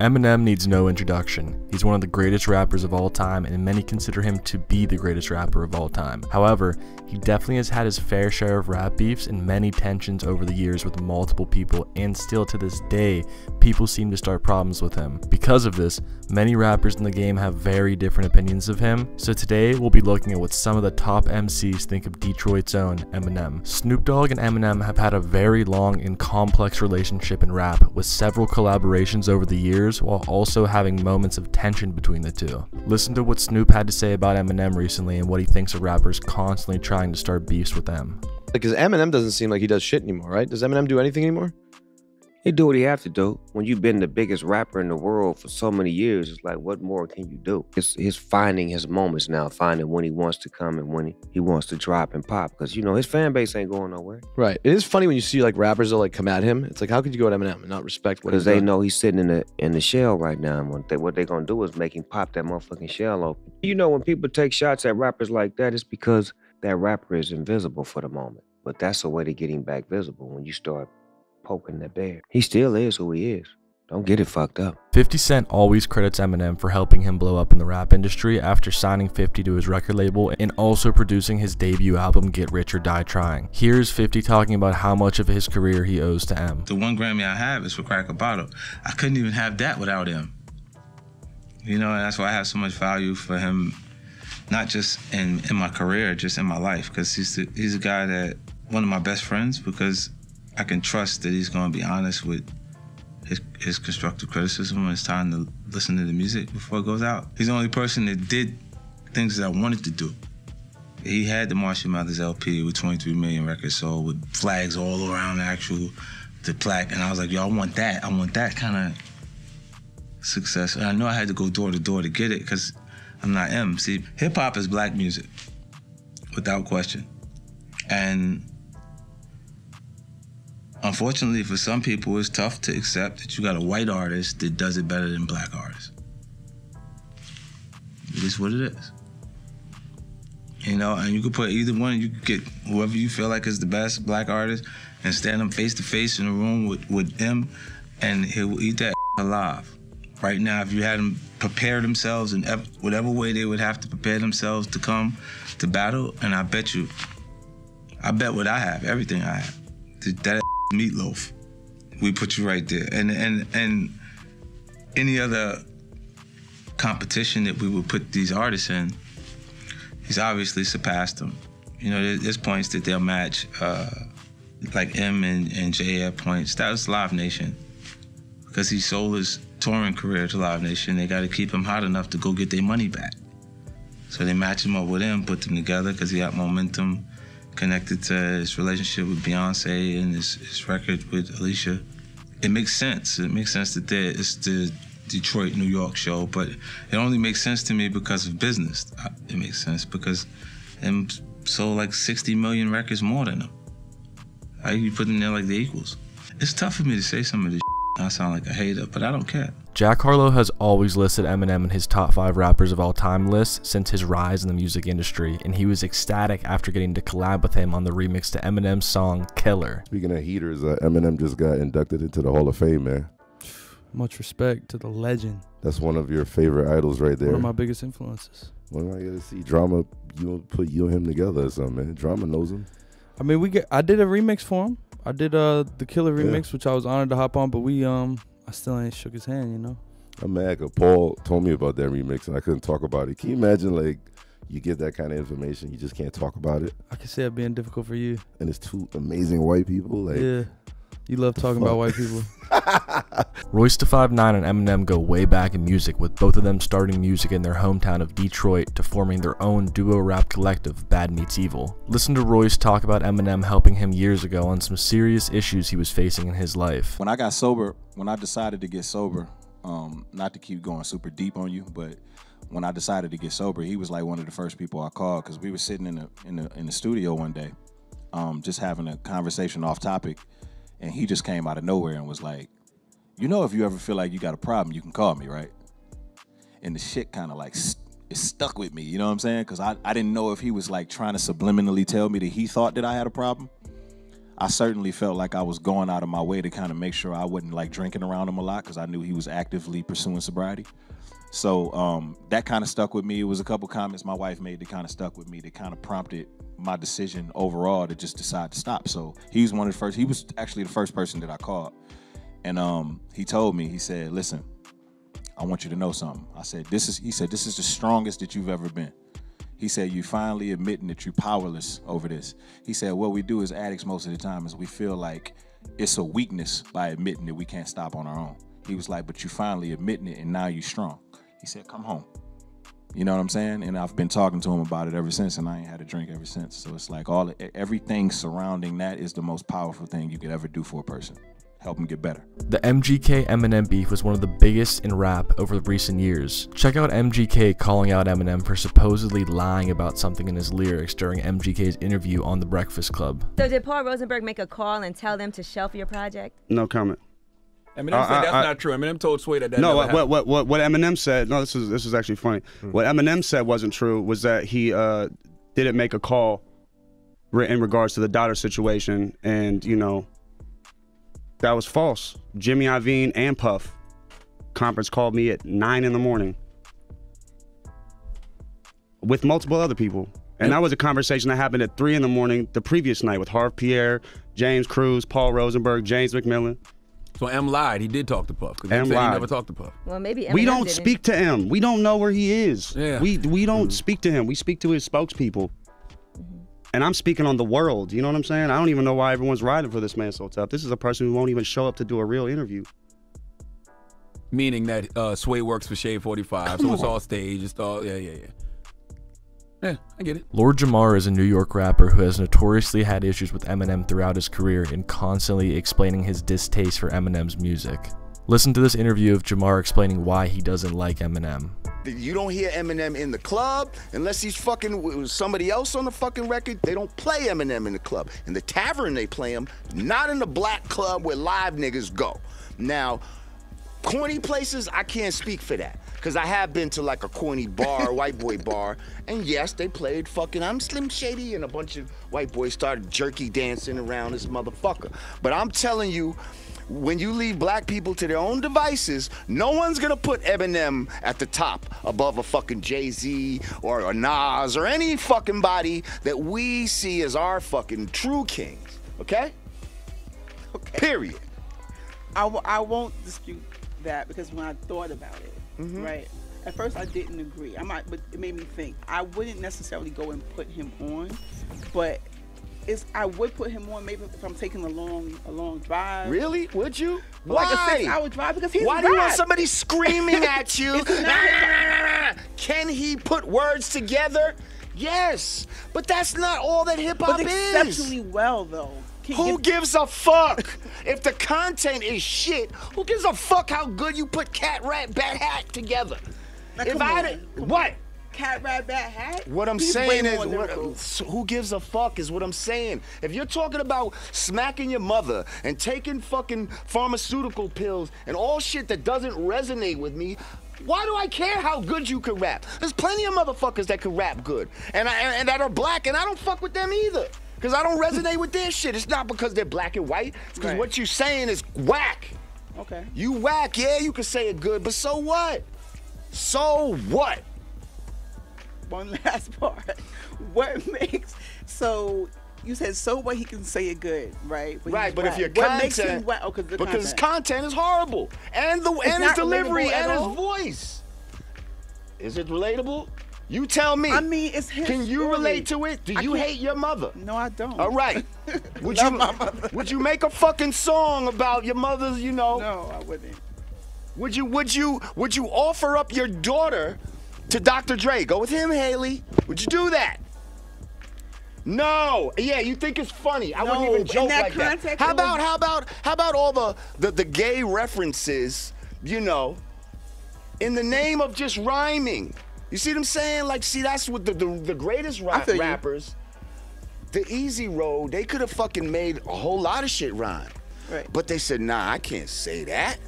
Eminem needs no introduction. He's one of the greatest rappers of all time, and many consider him to be the greatest rapper of all time. However, he definitely has had his fair share of rap beefs and many tensions over the years with multiple people, and still to this day, people seem to start problems with him. Because of this, many rappers in the game have very different opinions of him, so today we'll be looking at what some of the top MCs think of Detroit's own Eminem. Snoop Dogg and Eminem have had a very long and complex relationship in rap, with several collaborations over the years, while also having moments of tension between the two. Listen to what Snoop had to say about Eminem recently and what he thinks of rappers constantly trying to start beefs with them. Because Eminem doesn't seem like he does shit anymore, right? Does Eminem do anything anymore? He do what he have to do. When you've been the biggest rapper in the world for so many years, it's like, what more can you do? He's finding his moments now, finding when he wants to come and when he wants to drop and pop. Because, you know, his fan base ain't going nowhere. Right. It is funny when you see, like, rappers that, like, come at him. It's like, how could you go at Eminem and not respect what he's doing? Because they know he's sitting in the shell right now. And what they're going to do is make him pop that motherfucking shell open. You know, when people take shots at rappers like that, it's because that rapper is invisible for the moment. But that's a way to get him back visible when you start poking the bear. He still is who he is. Don't get it fucked up. 50 Cent always credits Eminem for helping him blow up in the rap industry after signing 50 to his record label and also producing his debut album Get Rich or Die Trying. Here's 50 talking about how much of his career he owes to M. The one Grammy I have is for Crack a Bottle. I couldn't even have that without him. You know, and that's why I have so much value for him, not just in my career, just in my life, because he's a guy that, one of my best friends, because I can trust that he's going to be honest with his constructive criticism when it's time to listen to the music before it goes out. He's the only person that did things that I wanted to do. He had the Marshall Mathers LP with 23 million records sold with flags all around the plaque. And I was like, yo, I want that. I want that kind of success. And I knew I had to go door to door to get it because I'm not M. See, hip hop is black music without question. And unfortunately, for some people, it's tough to accept that you got a white artist that does it better than black artists. It is what it is. You know, and you could put either one, you could get whoever you feel like is the best black artist and stand them face to face in a room with him, and he will eat that alive. Right now, if you had them prepare themselves in whatever way they would have to prepare themselves to come to battle, and I bet what I have, everything I have, that meatloaf, we put you right there. And any other competition that we would put these artists in, he's obviously surpassed them. You know, there's points that they'll match, like M and Jay at points. That was Live Nation. Because he sold his touring career to Live Nation, they got to keep him hot enough to go get their money back. So they match him up with him, put them together, because he got momentum connected to his relationship with Beyonce and his record with Alicia. It makes sense. It makes sense that it's the Detroit, New York show, but it only makes sense to me because of business. It makes sense because them sold like 60 million records more than them. How you put them there like the equals? It's tough for me to say some of this shit. I sound like a hater, but I don't care. Jack Harlow has always listed Eminem in his top 5 rappers of all time list since his rise in the music industry, and he was ecstatic after getting to collab with him on the remix to Eminem's song Killer. Speaking of heaters, Eminem just got inducted into the Hall of Fame, man. Much respect to the legend. That's one of your favorite idols right there. One of my biggest influences. When am I going to see Drama, you put you and him together or something, man? Drama knows him. I mean, I did a remix for him. I did the Killer remix, yeah, which I was honored to hop on, but I still ain't shook his hand, you know? I'm mad because Paul told me about that remix and I couldn't talk about it. Can you imagine, like, you get that kind of information, you just can't talk about it? I can see it being difficult for you. And it's two amazing white people. Like, yeah. You love talking about white people. Royce Da 5'9" and Eminem go way back in music, with both of them starting music in their hometown of Detroit to forming their own duo rap collective, Bad Meets Evil. Listen to Royce talk about Eminem helping him years ago on some serious issues he was facing in his life. When I got sober, when I decided to get sober, not to keep going super deep on you, but when I decided to get sober, he was like one of the first people I called, because we were sitting in the studio one day, just having a conversation off topic, and he just came out of nowhere and was like, you know, if you ever feel like you got a problem, you can call me, right? And the shit kind of like, it stuck with me, you know what I'm saying? Because I didn't know if he was like trying to subliminally tell me that he thought that I had a problem. I certainly felt like I was going out of my way to kind of make sure I wasn't like drinking around him a lot, because I knew he was actively pursuing sobriety. So that kind of stuck with me. It was a couple comments my wife made that kind of stuck with me, that kind of prompted my decision overall to just decide to stop. So he's one of the first, he was actually the first person that I called. And he told me, he said, listen, I want you to know something. I said, he said, this is the strongest that you've ever been. He said, you finally admitting that you're powerless over this. He said, what we do as addicts most of the time is we feel like it's a weakness by admitting that we can't stop on our own. He was like, but you finally admitting it and now you're strong. He said, come home. You know what I'm saying? And I've been talking to him about it ever since, and I ain't had a drink ever since. So it's like everything surrounding that is the most powerful thing you could ever do for a person. Help him get better. The MGK Eminem beef was one of the biggest in rap over the recent years. Check out MGK calling out Eminem for supposedly lying about something in his lyrics during MGK's interview on The Breakfast Club. So did Paul Rosenberg make a call and tell them to shelf your project? No comment. Eminem said that's not true. Eminem told Sway that no, what Eminem said, no, this is actually funny. What Eminem said wasn't true, was that he didn't make a call in regards to the daughter situation, and you know, that was false. Jimmy Iovine and Puff conference called me at 9 in the morning with multiple other people. And that was a conversation that happened at 3 in the morning the previous night with Harv Pierre, James Cruz, Paul Rosenberg, James McMillan. So M lied. He did talk to Puff. Because M said he never talked to Puff. Well, maybe Eminem didn't speak to M. We don't know where he is. Yeah. We don't speak to him. We speak to his spokespeople. And I'm speaking on the world, you know what I'm saying? I don't even know why everyone's riding for this man so tough. This is a person who won't even show up to do a real interview. Meaning that Sway works for Shade 45, so it's all staged, it's all, yeah, I get it. Lord Jamar is a New York rapper who has notoriously had issues with Eminem throughout his career in constantly explaining his distaste for Eminem's music. Listen to this interview of Jamar explaining why he doesn't like Eminem. You don't hear Eminem in the club unless he's fucking with somebody else on the fucking record. They don't play Eminem in the club. In the tavern they play him, not in the black club where live niggas go. Now, corny places, I can't speak for that. Because I have been to like a corny bar, white boy bar, and yes, they played fucking I'm Slim Shady, and a bunch of white boys started jerky dancing around this motherfucker. But I'm telling you, when you leave black people to their own devices, no one's gonna put Eminem at the top above a fucking Jay-Z or a Nas or any fucking body that we see as our fucking true kings, okay? Period. I won't dispute that, because when I thought about it, right, at first I didn't agree. I might, but it made me think. I wouldn't necessarily go and put him on, but I would put him on maybe if I'm taking a long drive. Really? Would you? Why? Like a 6-hour drive, because he's Why do you want somebody screaming at you? Can he put words together? Yes. But that's not all that hip-hop is. Exceptionally well, though. Who gives a fuck? If the content is shit, who gives a fuck how good you put Cat, Rat, Bat, Hat together? Now, if what? Cat, Rat, Bat, Hat? What I'm saying is, who gives a fuck is what I'm saying. If you're talking about smacking your mother and taking fucking pharmaceutical pills and all shit that doesn't resonate with me, why do I care how good you can rap? There's plenty of motherfuckers that can rap good and that are black, and I don't fuck with them either. Because I don't resonate with their shit. It's not because they're black and white. It's because what you're saying is whack. Okay. You whack, yeah, you can say it good, but so what? So what? One last part. What makes, so you said so what, he can say it good, right? But if your content, makes him whack? Oh, because his content is horrible. And his delivery and his voice. Is it relatable? You tell me. I mean, it's his Can you story. Relate to it? Do you hate your mother? No, I don't. All right. Would you make a fucking song about your mother's, you know? No, I wouldn't. Would you offer up your daughter to Dr. Dre? Go with him, Haley. Would you do that? No. Yeah, you think it's funny. I wouldn't even joke like that. How about all the gay references, you know, in the name of just rhyming? You see what I'm saying? Like, see, that's what the greatest rappers, the easy road, they could have fucking made a whole lot of shit rhyme. Right. But they said, nah, I can't say that.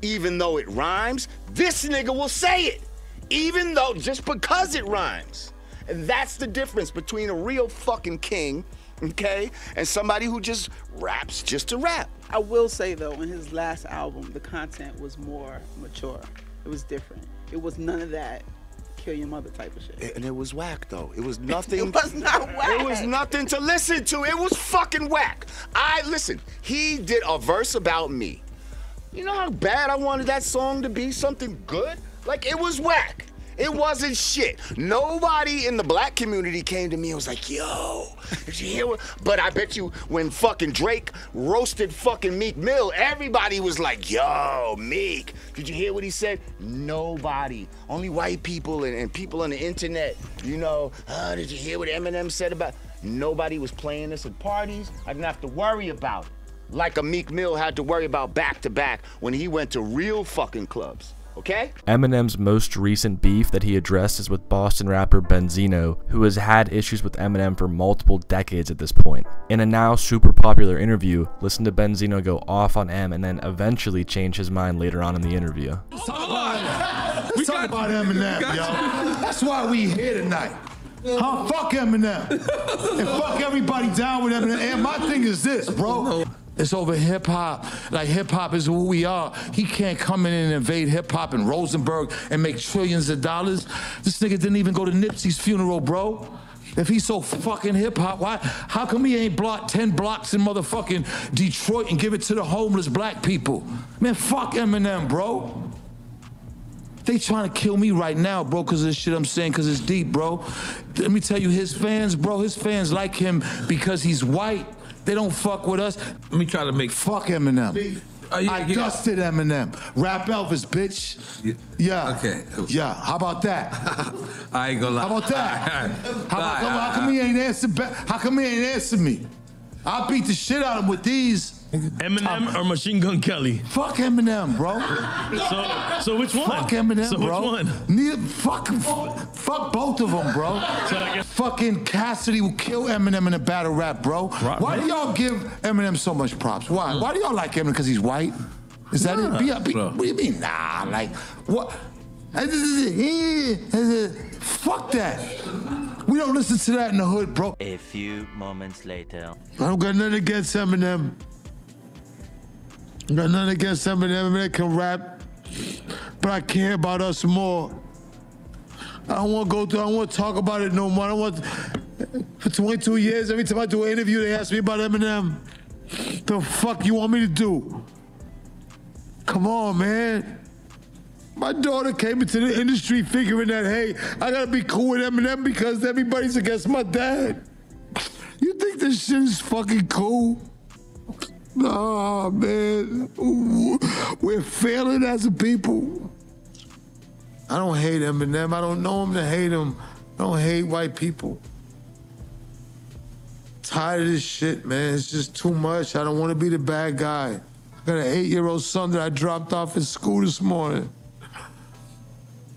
Even though it rhymes, this nigga will say it. Even though, just because it rhymes. And that's the difference between a real fucking king okay? And somebody who just raps just to rap. I will say though, in his last album, the content was more mature. It was different. It was none of that kill your mother type of shit. And it was whack though. It was nothing. It was not whack. It was nothing to listen to. It was fucking whack. Listen, he did a verse about me. You know how bad I wanted that song to be something good? Like, it was whack. It wasn't shit. Nobody in the black community came to me and was like, yo, did you hear what? But I bet you when fucking Drake roasted fucking Meek Mill, everybody was like, yo, Meek, did you hear what he said? Nobody. Only white people and people on the internet, you know, did you hear what Eminem said about? Nobody was playing this at parties. I didn't have to worry about it. Like a Meek Mill had to worry about back-to-back when he went to real fucking clubs. Okay? Eminem's most recent beef that he addressed is with Boston rapper Benzino, who has had issues with Eminem for multiple decades at this point. In a now super popular interview, listen to Benzino go off on M and then eventually change his mind later on in the interview. Let's talk about Eminem. We talk about Eminem, yo. That's why we here tonight. Huh? Fuck Eminem. And fuck everybody down with Eminem. And my thing is this, bro. It's over hip-hop. Like, hip-hop is who we are. He can't come in and invade hip-hop and Rosenberg and make trillions of dollars. This nigga didn't even go to Nipsey's funeral, bro. If he's so fucking hip-hop, why? How come he ain't blocked 10 blocks in motherfucking Detroit and give it to the homeless black people? Man, fuck Eminem, bro. They trying to kill me right now, bro, because of this shit I'm saying, because it's deep, bro. Let me tell you, his fans, bro, his fans like him because he's white. They don't fuck with us. Let me try to make fuck Eminem. I dusted Eminem. Rap Elvis, bitch. Yeah. Okay. Yeah. How about that? I ain't gonna lie. How about that? How come he ain't answer back? How come he ain't answer me? I beat the shit out of him with these. Eminem or Machine Gun Kelly? Fuck Eminem, bro. So which one? Fuck Eminem, so bro. Which one? Fuck both of them, bro. So fucking Cassidy will kill Eminem in a battle rap, bro. Right, why do y'all give Eminem so much props? Why? Why do y'all like Eminem? Because he's white? Is that it? What do you mean? Nah, like, what? Fuck that. We don't listen to that in the hood, bro. A few moments later. I don't got nothing against Eminem. I got nothing against Eminem. They can rap, but I care about us more. I don't want to go through, I don't want to talk about it no more. I don't want to, for 22 years, every time I do an interview, they ask me about Eminem. The fuck you want me to do? Come on, man. My daughter came into the industry figuring that, hey, I gotta be cool with Eminem because everybody's against my dad. You think this shit is fucking cool? Nah, man. We're failing as a people. I don't hate Eminem. I don't know him to hate him. I don't hate white people. I'm tired of this shit, man. It's just too much. I don't want to be the bad guy. I got an 8-year-old son that I dropped off at school this morning.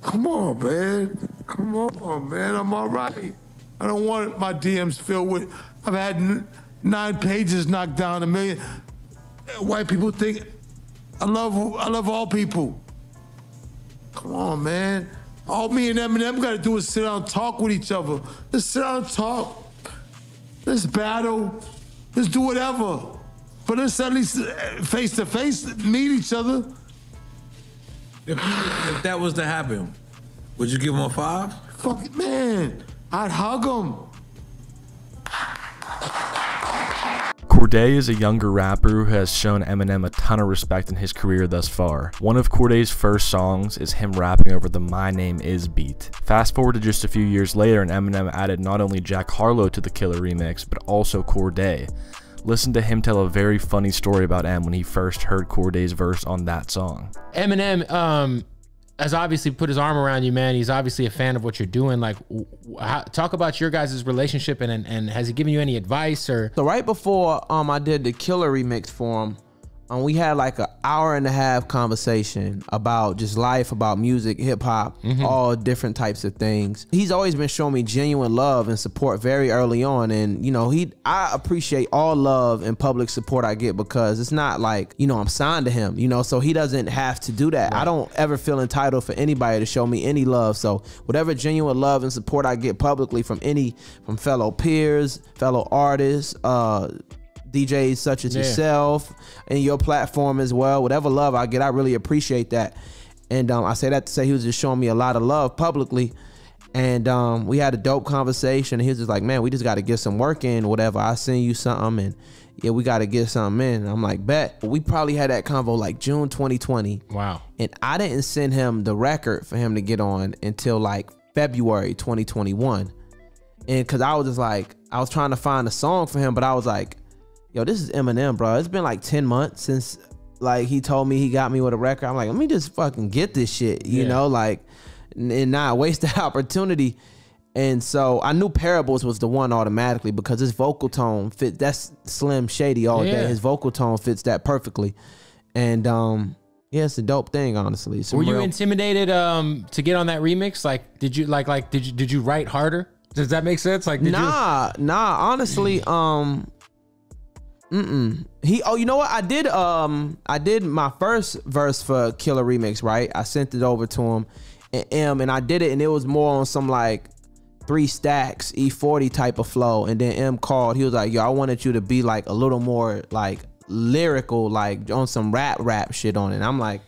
Come on, man. Come on, man. I'm all right. I don't want my DMs filled with, I've had 9 pages knocked down, 1 million. White people think, I love all people. Come on, man. All me and Eminem got to do is sit down and talk with each other. Let's sit down and talk. Let's battle. Let's do whatever. But let's at least face to face meet each other. If that was to happen, would you give him a 5? Fuck it, man. I'd hug him. Cordae is a younger rapper who has shown Eminem a ton of respect in his career thus far. One of Cordae's first songs is him rapping over the My Name Is beat. Fast forward to just a few years later and Eminem added not only Jack Harlow to the Killer remix, but also Cordae. Listen to him tell a very funny story about M when he first heard Cordae's verse on that song. Eminem has obviously put his arm around you, man. He's obviously a fan of what you're doing. Like, talk about your guys' relationship and has he given you any advice or? So right before I did the Killer remix for him, And we had like an hour and a half conversation about just life, about music, hip hop, all different types of things. He's always been showing me genuine love and support very early on. And, you know, I appreciate all love and public support I get, because it's not like, you know, I'm signed to him, you know, so he doesn't have to do that. Right. I don't ever feel entitled for anybody to show me any love. So whatever genuine love and support I get publicly from from fellow peers, fellow artists, DJs such as yourself and your platform as well, whatever love I get, I really appreciate that. And I say that to say he was just showing me a lot of love publicly. And we had a dope conversation. He was just like, man, we just got to get some work in, whatever. I send you something, and yeah, we got to get something in. And I'm like, bet. We probably had that convo like June 2020. Wow. And I didn't send him the record for him to get on until like February 2021. And because I was just like, I was trying to find a song for him, but I was like, yo, this is Eminem, bro. It's been like 10 months since like he told me he got me with a record. I'm like, let me just fucking get this shit, you know, like, and not waste that opportunity. And so I knew Parables was the one automatically, because his vocal tone fit. That's Slim Shady all day. His vocal tone fits that perfectly. And yeah, it's a dope thing, honestly. Were you intimidated to get on that remix? Like, did you did you write harder? Does that make sense? Like, nah. Honestly, oh, you know what? I did my first verse for Killer Remix, right? I sent it over to him and I did it, and it was more on some like 3 Stacks, E40 type of flow. And then M called. He was like, yo, I wanted you to be like a little more like lyrical, like on some rap shit on it. And I'm like,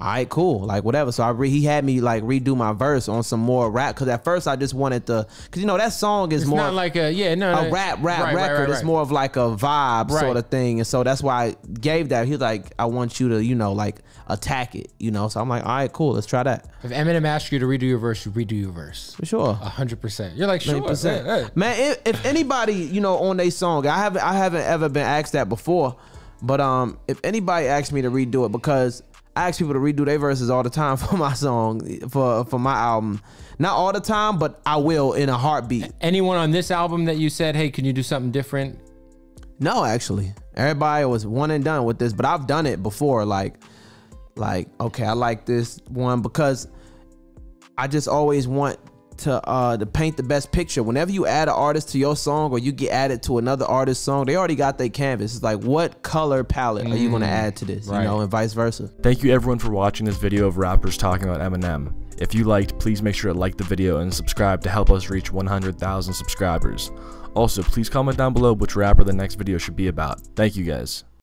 all right, cool, like whatever. So he had me like redo my verse on some more rap, because at first I just wanted to, because you know that song is more not like a rap record. Right. It's more of like a vibe sort of thing, and so that's why I gave that. He's like, I want you to, you know, like attack it, you know. So I'm like, all right, cool, let's try that. If Eminem asked you to redo your verse, you redo your verse for sure, 100%. You're like, sure, hey. Man. If anybody, you know, on their song, I haven't ever been asked that before, but if anybody asked me to redo it, because I ask people to redo their verses all the time for my song, for my album. Not all the time, but I will in a heartbeat. Anyone on this album that you said, hey, can you do something different? No, actually. Everybody was one and done with this, but I've done it before. Like okay, I like this one, because I just always want to paint the best picture. Whenever you add an artist to your song, or you get added to another artist's song, they already got their canvas. It's like, what color palette are you gonna add to this, you know, and vice versa. Thank you everyone for watching this video of rappers talking about Eminem. If you liked, please make sure to like the video and subscribe to help us reach 100,000 subscribers. Also, please comment down below which rapper the next video should be about. Thank you guys.